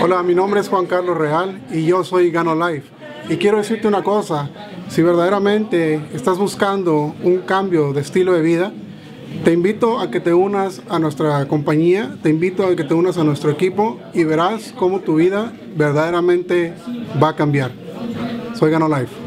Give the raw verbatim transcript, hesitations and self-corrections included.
Hola, mi nombre es Juan Carlos Real y yo soy GanoLife. Y quiero decirte una cosa, si verdaderamente estás buscando un cambio de estilo de vida, te invito a que te unas a nuestra compañía, te invito a que te unas a nuestro equipo y verás cómo tu vida verdaderamente va a cambiar. Soy GanoLife.